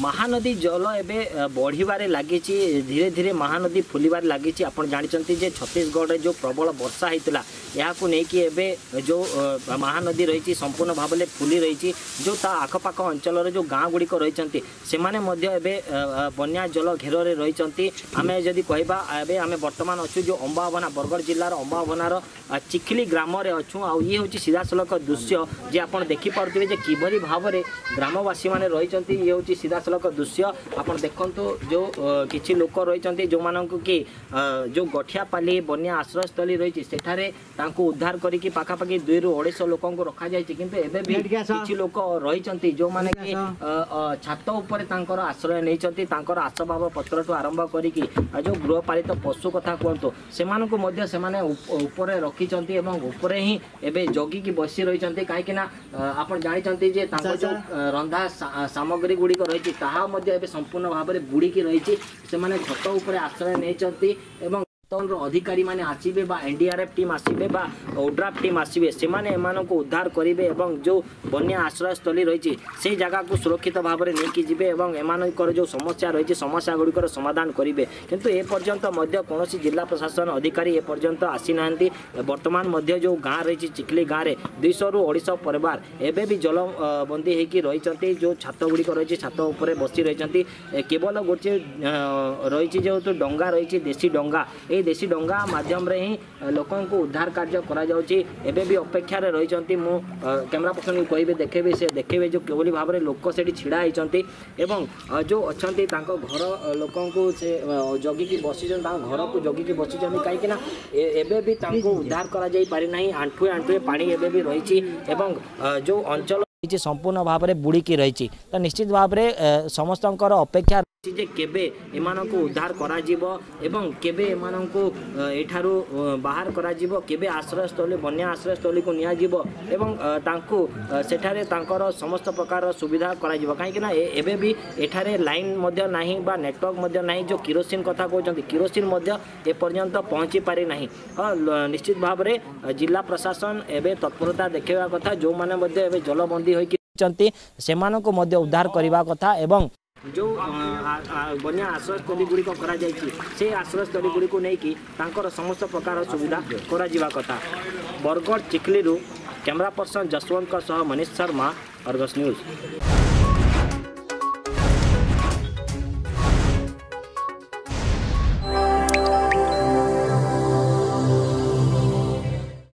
महानदी जल एवं बढ़े लगी धीरे धीरे महानदी फुलबार लगी। आप जानते जे छत्तीसगढ़ जो प्रबल वर्षा होता या एवं जो महानदी रही संपूर्ण भाव में फुली रही जो ता आखपाख अंचल जो गाँव गुड़िक रही से बन्या जल घेर रही। आम जदि कह आम बर्तमान अच्छु जो अंबाभना बरगढ़ जिलार अंबाभनार चिखली ग्राम अच्छुँ आई हूँ सीधा सलख दृश्य जे आप देखिपे जे किभरी भाव में ग्रामवासी मैंने रही ये हूँ सीधा सलख दृश्य। आप देखु जो किसी लोक रही जो मान कि जो गठियापाली बन्या आश्रयस्थली रही सेठारे उद्धार करके पाखापाखि 200 लोक रखा जाए किंतु एबे भी किसी लोक रही जो मैंने कि छात उपर आश्रय नहीं आसबाब पत्र ठू आरंभ करी जो गृहपालित पशु कथा कहतु से ऊपर रखी ऊपर ही एवं जगिकी बसी रही कहीं आप जानते जे जो रंधा सामग्री गुड़िक रही संपूर्ण भाव में बुड़िकी रही से छत उपर आश्रय नहीं। अधिकारी माने आसीबे बा एनडीआरएफ टीम आसीबे बा ओड्राफ टीम आसीबे से माने एमानों को उद्धार करेंगे और जो बन्या आश्रयस्थली रही से जगह को सुरक्षित भाव में लेकिन जी और एमानों जो समस्या रही समस्या गुड़िकर समाधान करेंगे किंतु ए पर्यंत कौन जिला प्रशासन अधिकारी ए पर्यंत आसी ना। बर्तमान जो गाँ रही चिखली गाँव में 200 परिवार एवं भी जलबंदी होकर रही जो छात गुड़िक रही छात उपर बसी रही केवल गोटे रही जो डंगा रही देशी डंगा देशी डंगा माध्यम रे ही लोक उद्धार कार्य करा एबे भी अपेक्षार रही। मु कैमरा पर्सन को कहे देखेबे से देखेबे जो केवली भाव में लोक से ढड़ा होती जो अच्छा घर लोक से जगिकी बसी घर को जगिकी बसी कहीं भी उद्धार करना आंठुए आंठुए पानी एबे भी रही जो अंचल संपूर्ण भाव में बुड़िकी रही तो निश्चित भाव में समस्त अपेक्षा जे केबे एमानको उद्धार करा जीवो एवं केबे एमानको एठारू बाहर करा जीवो केबे आश्रयस्थली बन्या आश्रयस्थली को निया जीवो एवं तांको सेठारे तांकर समस्त प्रकार सुविधा करा जीवो काहेकि ना एबे भी एठारे लाइन मध्य नाही बा नेटवर्क मध्य नाही जो किरोसिन कथा कहउछन्ती किरोसिन मध्य ए पर्यंत पहुँची पारि नाही। निश्चित भाव रे जिला प्रशासन एबे तत्परता देखेबा कथा जो माने मध्य एबे जलबंदी होई छन्ती सेमानको मध्य उद्धार करबा कथा एवं जो बन्या आश्रयस्थली गुड़िक से आश्रयस्थली गुड़िक नहीं समस्त प्रकार सुविधा करा कथा। बरगढ़ चिखली कैमरा पर्सन जसवंत सह मनीष शर्मा, अर्गस न्यूज।